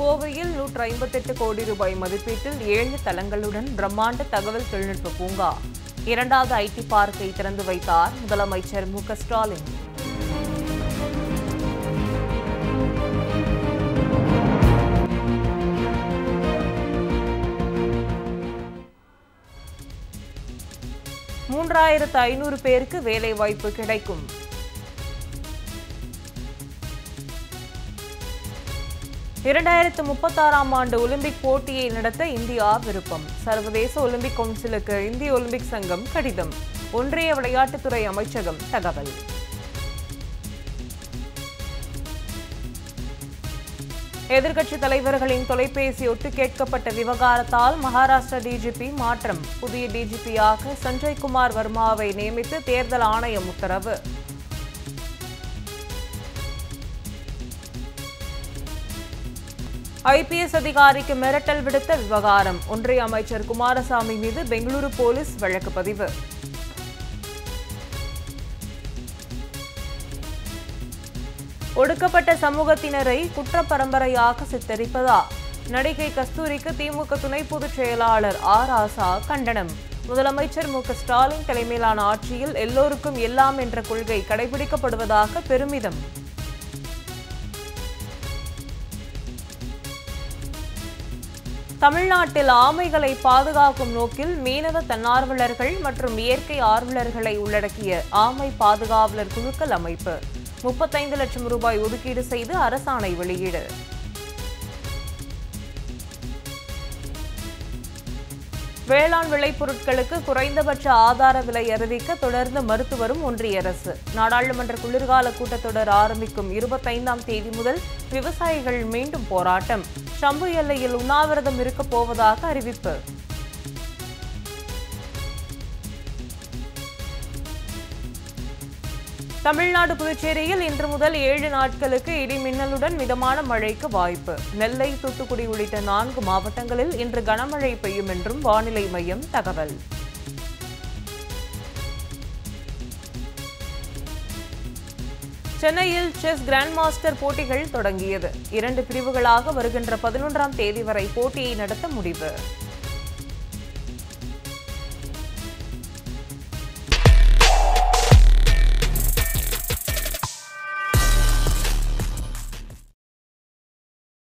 கோவையில் 158 கோடி ரூபாய் மதிப்பீட்டில் 7 தளங்களுடன் பிரம்மாண்ட தகவல் தொழில்நுட்ப பூங்கா 2வது ஐடி பார்க்கை திறந்து வைத்தார் முதலமைச்சர் மு.க. ஸ்டாலின். பேருக்கு வேலை வாய்ப்பு கிடைக்கும். ஆண்டு ஒலிம்பிக் போட்டியை நடத்த இந்தியா விருப்பம். சர்வதேச ஒலிம்பிக் கவுன்சிலுக்கு இந்திய ஒலிம்பிக் சங்கம் கடிதம். ஒன்றிய விளையாட்டுத்துறை அமைச்சகம் தகவல். எதிர்க்கட்சித் தலைவர்களின் தொலைபேசி ஒட்டு கேட்கப்பட்ட விவகாரத்தால் மகாராஷ்டிரா டிஜிபி மாற்றம். புதிய டிஜிபியாக சஞ்சய்குமார் வர்மாவை நியமித்து தேர்தல் ஆணையம் உத்தரவு. ஐபிஎஸ் அதிகாரிக்கு மிரட்டல் விடுத்த விவகாரம். ஒன்றிய அமைச்சர் குமாரசாமி மீது பெங்களூரு போலீஸ் வழக்கு பதிவு. ஒடுக்கப்பட்ட சமூகத்தினரை குற்றப்பரம்பரையாக சித்தரிப்பதா நடிகை கஸ்தூரிக்கு திமுக துணை பொதுச் செயலாளர் ஆர்.ஆசா கண்டனம். முதலமைச்சர் மு.க. ஸ்டாலின் தலைமையிலான ஆட்சியில் எல்லோருக்கும் எல்லாம் என்ற கொள்கை கடைபிடிக்கப்படுவதாக பெருமிதம். தமிழ்நாட்டில் ஆமைகளை பாதுகாக்கும் நோக்கில் மீனவ தன்னார்வலர்கள் மற்றும் இயற்கை ஆர்வலர்களை உள்ளடக்கிய ஆமை பாதுகாவலர் குழுக்கள் அமைப்பு. 35 லட்சம் ரூபாய் ஒதுக்கீடு செய்து அரசாணை வெளியீடு. வேளாண் விளைபொருட்களுக்கு குறைந்தபட்ச ஆதார விலை அறிவிக்க தொடர்ந்து மறுத்து வரும் ஒன்றிய அரசு. நாடாளுமன்ற குளிர்கால கூட்டத்தொடர் ஆரம்பிக்கும் 25ஆம் தேதி முதல் விவசாயிகள் மீண்டும் போராட்டம். சம்பு எல்லையில் உண்ணாவிரதம் இருக்கப் போவதாக அறிவிப்பு. தமிழ்நாடு புதுச்சேரியில் இன்று முதல் 7 நாட்களுக்கு இடி மின்னலுடன் மிதமான மழைக்கு வாய்ப்பு. நெல்லை, தூத்துக்குடி உள்ளிட்ட 4 மாவட்டங்களில் இன்று கனமழை பெய்யும் என்றும் வானிலை மையம் தகவல். சென்னையில் செஸ் கிராண்ட் மாஸ்டர் போட்டிகள் தொடங்கியது. 2 பிரிவுகளாக வருகின்ற 11ஆம் தேதி வரை போட்டியை நடத்த முடிவு.